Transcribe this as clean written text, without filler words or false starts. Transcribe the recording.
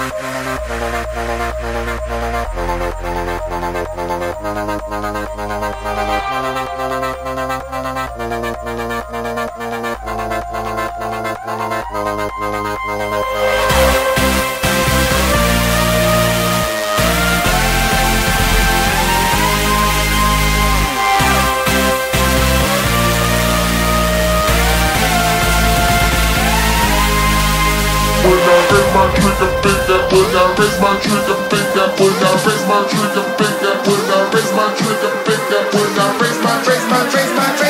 When I raise my trigger finger, when I raise my trigger finger, when I raise my trigger finger, when I raise my trigger finger, when I raise my trigger finger.